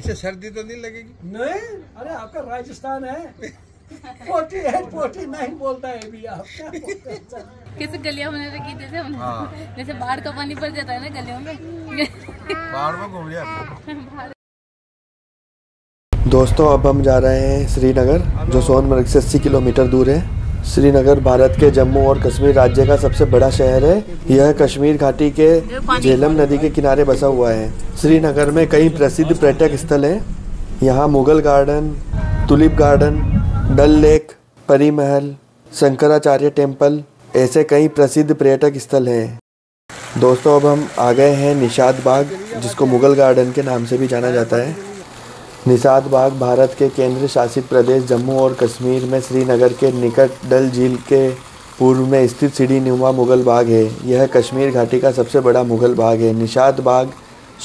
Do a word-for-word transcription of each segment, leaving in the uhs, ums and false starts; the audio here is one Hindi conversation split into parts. इसे सर्दी तो नहीं लगेगी? नहीं, अरे आपका राजस्थान है। अड़तालीस, उनचास बोलता है भी आप। कैसे गलियां होने लगी जैसे जैसे बाढ़ का पानी पड़ जाता है ना गलियों में, बाढ़ में घूम जाते। दोस्तों अब हम जा रहे हैं श्रीनगर, जो सोनमर्ग से अस्सी किलोमीटर दूर है। श्रीनगर भारत के जम्मू और कश्मीर राज्य का सबसे बड़ा शहर है। यह कश्मीर घाटी के झेलम नदी के किनारे बसा हुआ है। श्रीनगर में कई प्रसिद्ध पर्यटक स्थल हैं। यहाँ Mughal garden, tulip garden, Dal lake, Pari Mahal, Shankaracharya temple ऐसे कई प्रसिद्ध पर्यटक स्थल हैं। दोस्तों अब हम आ गए हैं निशात बाग, जिसको मुगल गार्डन के नाम से भी जाना जाता है। निशात बाग भारत के केंद्र शासित प्रदेश जम्मू और कश्मीर में श्रीनगर के निकट डल झील के पूर्व में स्थित सीढ़ीनुमा मुगल बाग है। यह कश्मीर घाटी का सबसे बड़ा मुगल बाग है। निशात बाग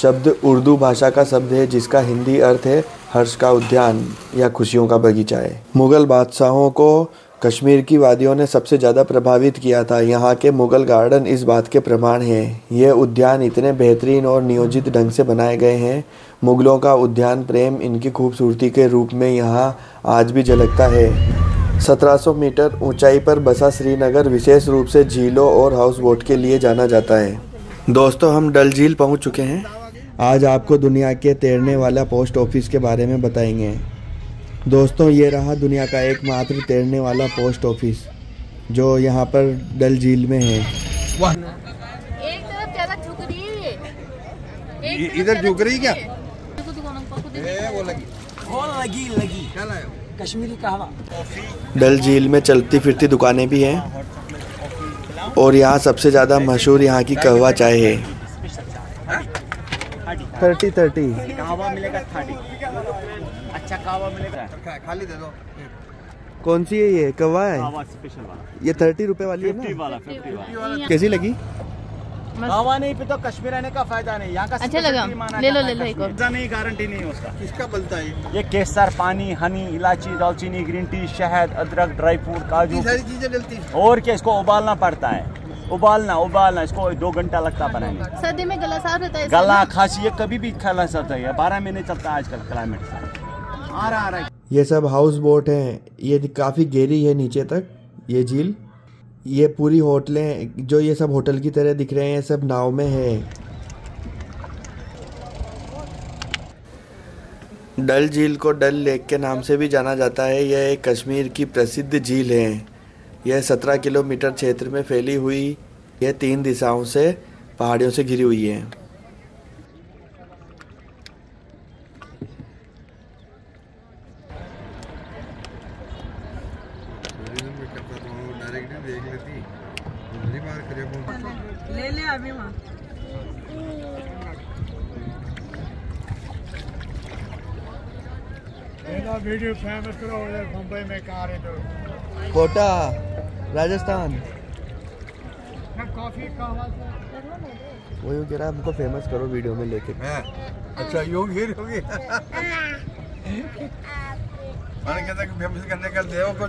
शब्द उर्दू भाषा का शब्द है, जिसका हिंदी अर्थ है हर्ष का उद्यान या खुशियों का बगीचा है। मुग़ल बादशाहों को कश्मीर की वादियों ने सबसे ज़्यादा प्रभावित किया था। यहाँ के मुग़ल गार्डन इस बात के प्रमाण हैं। यह उद्यान इतने बेहतरीन और नियोजित ढंग से बनाए गए हैं। मुग़लों का उद्यान प्रेम इनकी खूबसूरती के रूप में यहाँ आज भी झलकता है। सत्रह सौ मीटर ऊंचाई पर बसा श्रीनगर विशेष रूप से झीलों और हाउस बोट के लिए जाना जाता है। दोस्तों हम डल झील पहुँच चुके हैं। आज आपको दुनिया के तैरने वाला पोस्ट ऑफिस के बारे में बताएंगे। दोस्तों ये रहा दुनिया का एकमात्र तैरने वाला पोस्ट ऑफिस, जो यहाँ पर डल झील में है। एक तरफ ज़्यादा झुक रही है, इधर झुक रही क्या? वो लगी, वो लगी, लगी। कश्मीरी कहवा। डल झील में चलती फिरती दुकानें भी हैं और यहाँ सबसे ज़्यादा मशहूर यहाँ की कहवा चाय है। थर्टी थर्टी कहवा मिलेगा, थर्टी अच्छा कहवा मिलेगा, खाली दे दो। कौन सी है ये? कहवा है कहवा स्पेशल वाला। ये थर्टी रुपए वाली है ना? फिफ्टी वाला, फिफ्टी वाला। कैसी लगी? कहवा नहीं पीता कश्मीर आने का फायदा नहीं। यहाँ का अच्छा लगा, ले लो ले लो। एक और नहीं, गारंटी नहीं उसका। किसका बनता है ये? केसर पानी, हनी, इलायची, दालचीनी, ग्रीन टी, शहद, अदरक, ड्राई फ्रूट, काजू, सारी चीजें डलती है। और क्या, इसको उबालना पड़ता है, उबालना उबालना इसको दो घंटा लगता बनाने। सर्दी में गला साफ रहता है, गला खांसी ये कभी भी खाना सकता है। बारह महीने चलता है आजकल क्लाइमेट आ रहा आ रहा। ये सब हाउस बोट हैं। ये काफ़ी गहरी है नीचे तक ये झील। ये पूरी होटलें, जो ये सब होटल की तरह दिख रहे हैं, सब नाव में है। डल झील को डल लेक के नाम से भी जाना जाता है। यह एक कश्मीर की प्रसिद्ध झील है। यह सत्रह किलोमीटर क्षेत्र में फैली हुई, यह तीन दिशाओं से पहाड़ियों से घिरी हुई है। ले ले अभी वीडियो फेमस करो मुंबई में कार कोटा राजस्थान। कॉफी वो यूँ कह रहा हमको फेमस करो वीडियो में लेके। अच्छा यूँ गिर होगी फेमस करने का देव को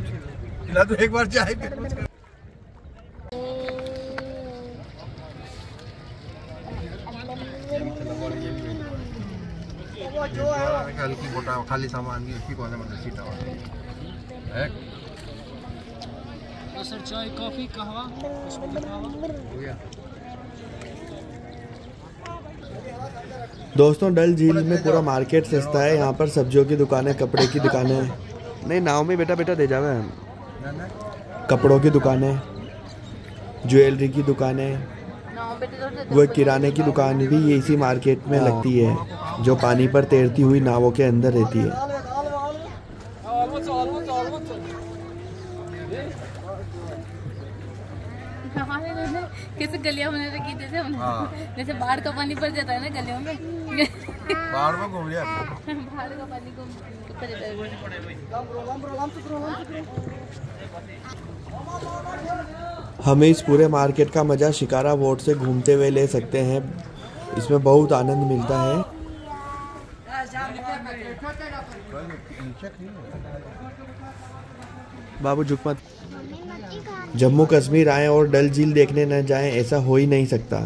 ना तो एक बार चाय फेमस कर। जो है हल्की बोटा खाली सामान की उसकी कौन मतलब सीटा है। तो सर चाय कॉफी कहवा हो गया। दोस्तों डल झील में पूरा मार्केट सस्ता है। यहाँ पर सब्जियों की दुकानें, कपड़े की दुकानें नहीं, नाव में बेटा बेटा दे जावे हम। कपड़ों की दुकानें, ज्वेलरी की दुकानें, वह किराने की दुकान भी ये इसी मार्केट में लगती है, जो पानी पर तैरती हुई नावों के अंदर रहती है। कैसे गलियां होने लगी जैसे जैसे बाढ़ का पानी पड़ जाता है ना गलियों में, बाढ़ में घूम जाते हैं। बाढ़ का पानी घूम पड़ जाता है। हमें इस पूरे मार्केट का मज़ा शिकारा बोट से घूमते हुए ले सकते हैं। इसमें बहुत आनंद मिलता है। बाबू झुक मत। जम्मू कश्मीर आएँ और डल झील देखने न जाएं, ऐसा हो ही नहीं सकता।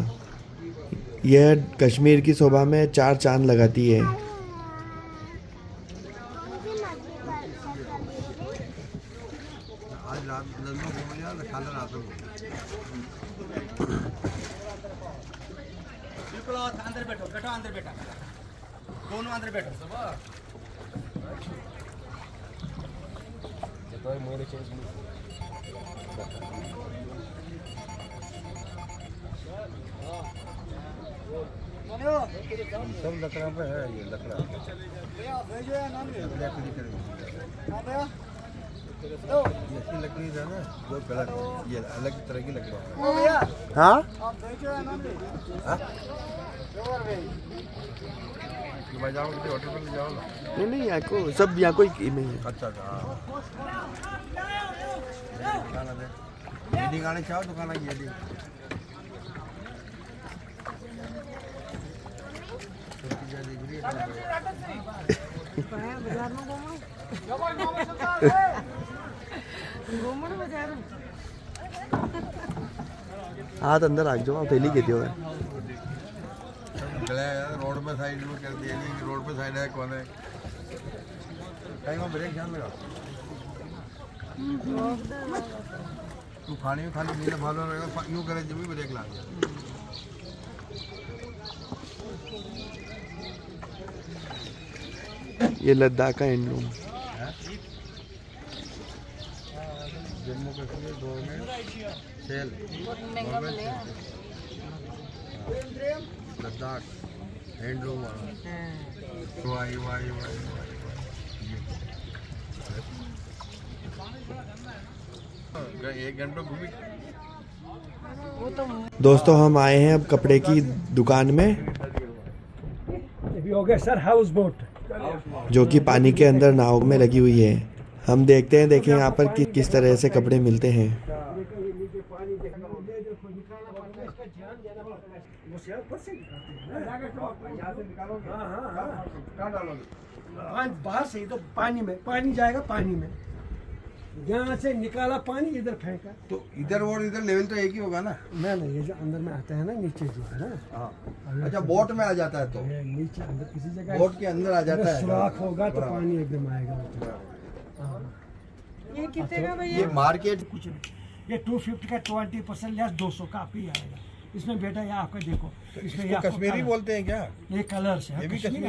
यह कश्मीर की शोभा में चार चांद लगाती है। अंदर बैठो बैठो अंदर बैठा दोनों अंदर बैठो सब लकड़ा पे है, ये लकड़ा लकड़ी है ना, वो कलर ये अलग तरह की लकड़ी है। हाँ नहीं नहीं यहाँ को सब यहाँ कोई नहीं है। अच्छा अच्छा दुकान आई है हाथ अंदर आ जाओ पहली कहते हो रोड में साइड में कर दिया कि रोड पे साइड है कौन है ब्रेक ध्यान लगा तू खाने में खाने नीला भालो रहेगा यूं करे जब भी ब्रेक लगा ये लद्दाख का एंड रूम जम्मू कश्मीर दो में सेल लद्दाख एंड रूम तो आई वाई वाई एक घंटा घूमी। दोस्तों हम आए हैं अब कपड़े की दुकान में सर हाउस बोट जो कि पानी के अंदर नाव में लगी हुई है। हम देखते हैं देखें यहाँ पर कि, किस तरह से कपड़े मिलते हैं। बाहर से तो पानी में पानी जाएगा पानी में यहाँ से निकाला पानी इधर फेंका तो इधर और इधर लेवल तो एक ही होगा ना। ना नहीं ये जो अंदर में आता है ना नीचे जो है ना। अच्छा बोट में आ जाता है तो नीचे अंदर किसी जगह बोट के अंदर आ जाता है सुराख होगा तो पानी एकदम आएगा। ये कितने का भैया ये मार्केट कुछ ये टू फिफ्टी का ट्वेंटी परसेंट लेस दो सौ का भी आएगा इसमें बेटा। ये आपका देखो इसमें कश्मीरी बोलते हैं क्या ये कलर्स है हमने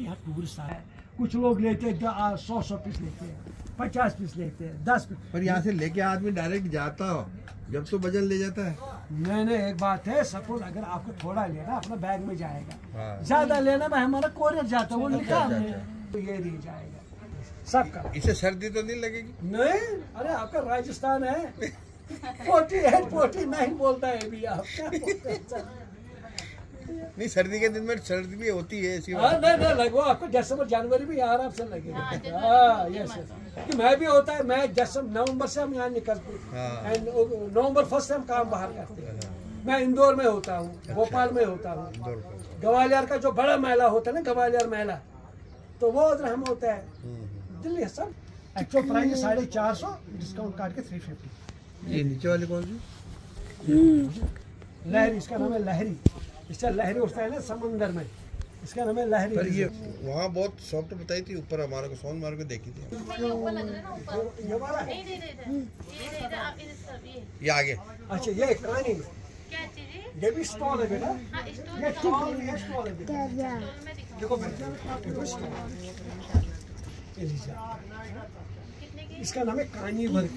यहाँ टूरिस्ट आया कुछ लोग लेते हैं सौ सौ पीस लेते हैं पचास पीस लेते हैं दस पीस पर यहाँ से लेके आदमी डायरेक्ट जाता हो जब तो वजन ले जाता है। नहीं नहीं एक बात है सपोज अगर आपको थोड़ा लेना अपना बैग में जाएगा ज्यादा लेना में हमारा कोरियर जाता है वो निकाल तो ये नहीं जाएगा सबका। इसे सर्दी तो नहीं लगेगी? नहीं अरे आपका राजस्थान है फोर्टी एट फोर्टी नाइन बोलता है अभी आपका। नहीं सर्दी के दिन में सर्दी भी होती है इसी आ, नहीं नहीं लगवा आपको दिसंबर जनवरी भी यहाँ आराम से लगेगा। हाँ यस कि मैं भी होता है मैं दिसंबर नवंबर से हम यहाँ निकलते नवंबर फर्स्ट से हम काम बाहर करते हैं। मैं इंदौर में होता हूँ भोपाल में होता हूँ ग्वालियर का जो बड़ा मेला होता है ना ग्वालियर मेला तो वो उधर हम होता है दिल्ली सब एक्चुअल प्राइस साढ़े चार सौ डिस्काउंट काट के थ्री फिफ्टी। ये नीचे वाली कौन सी लहरी इसका नाम है लहरी इससे लहरी उठता है ना समंदर में इसका नाम है लहरी। पर ये वहाँ बहुत सॉफ्ट बताई थी ऊपर हमारा को सोनमार्ग देखी थी ये आगे। अच्छा ये कहानी ये भी स्टॉल है बेटा ये स्टॉल ये स्टॉल है देखो इसका नाम है कहानी वर्क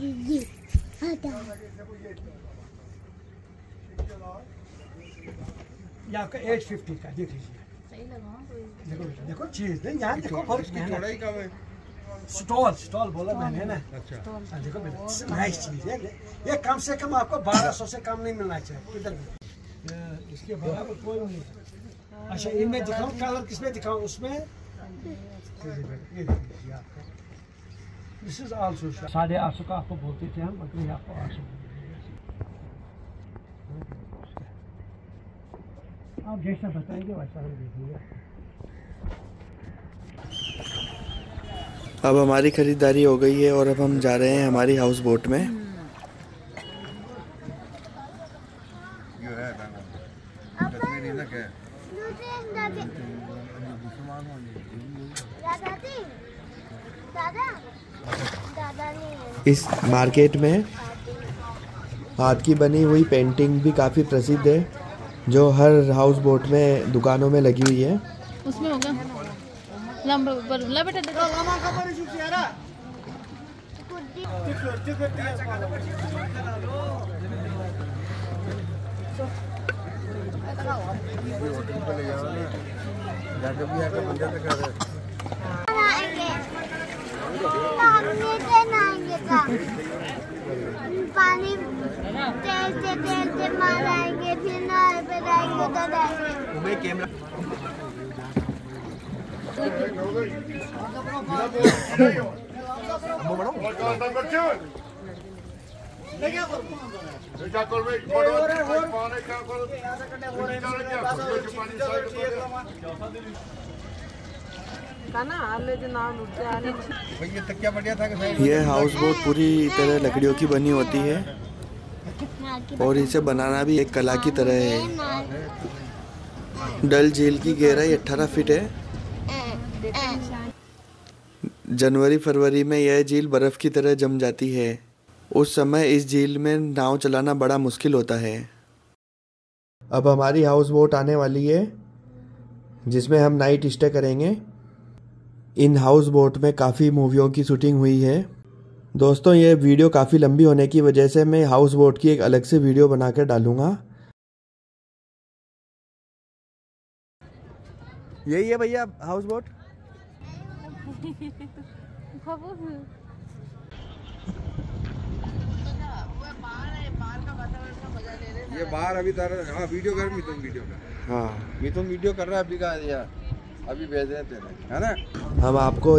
ये या आपका आठ सौ पचास का देख लीजिए देखो देखो चीज नहीं यहाँ देखो फर्क थोड़ा ही कम है। स्टॉल स्टॉल बोला मैंने ना। अच्छा देखो नाइस चीज है ये कम से कम आपको बारह सौ से कम नहीं मिलना चाहिए इधर इसके बराबर कोई नहीं। अच्छा इनमें दिखाऊं कलर किसमें दिखाऊं उसमें ये देखिए आपका दिस इज आल्सो साढ़े आठ सौ का आपको बोलते थे हम अगले आपको आठ सौ आप जैसा बताएंगे वैसा हम देखेंगे। अब हमारी खरीदारी हो गई है और अब हम जा रहे हैं हमारी हाउस बोट में। इस मार्केट में हाथ की बनी हुई पेंटिंग भी काफ़ी प्रसिद्ध है, जो हर हाउस बोट में दुकानों में लगी हुई है। उसमें होगा पानी तैरते तैरते मार आएंगे, फिर नहर पे जाएंगे तो जाएंगे। ये हाउस बोट पूरी तरह लकड़ियों की बनी होती है और इसे बनाना भी एक कला की तरह है। डल झील की गहराई अठारह फीट है। जनवरी फरवरी में यह झील बर्फ की तरह जम जाती है। उस समय इस झील में नाव चलाना बड़ा मुश्किल होता है। अब हमारी हाउस बोट आने वाली है जिसमें हम नाइट स्टे करेंगे। इन हाउस बोट में काफ़ी मूवियों की शूटिंग हुई है। दोस्तों, ये वीडियो काफ़ी लंबी होने की वजह से मैं हाउस बोट की एक अलग से वीडियो बनाकर डालूंगा। यही है भैया हाउस बोट। ये बाहर अभी हाँ वीडियो कर मितुम वीडियो कर हाँ मितुम वीडियो कर रहा है अभी का अभी भेज देते हैं ना। हम आपको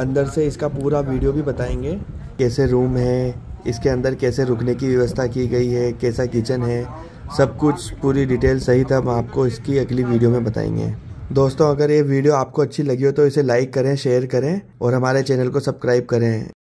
अंदर से इसका पूरा वीडियो भी बताएंगे, कैसे रूम है, इसके अंदर कैसे रुकने की व्यवस्था की गई है, कैसा किचन है, सब कुछ पूरी डिटेल सहित हम आपको इसकी अगली वीडियो में बताएंगे। दोस्तों, अगर ये वीडियो आपको अच्छी लगी हो तो इसे लाइक करें, शेयर करें और हमारे चैनल को सब्सक्राइब करें।